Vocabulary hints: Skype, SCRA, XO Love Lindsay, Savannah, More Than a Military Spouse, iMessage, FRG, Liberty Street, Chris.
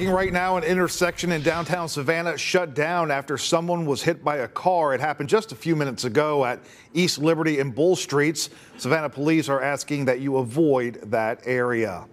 Right now, an intersection in downtown Savannah shut down after someone was hit by a car. It happened just a few minutes ago at East Liberty and Bull Streets. Savannah police are asking that you avoid that area.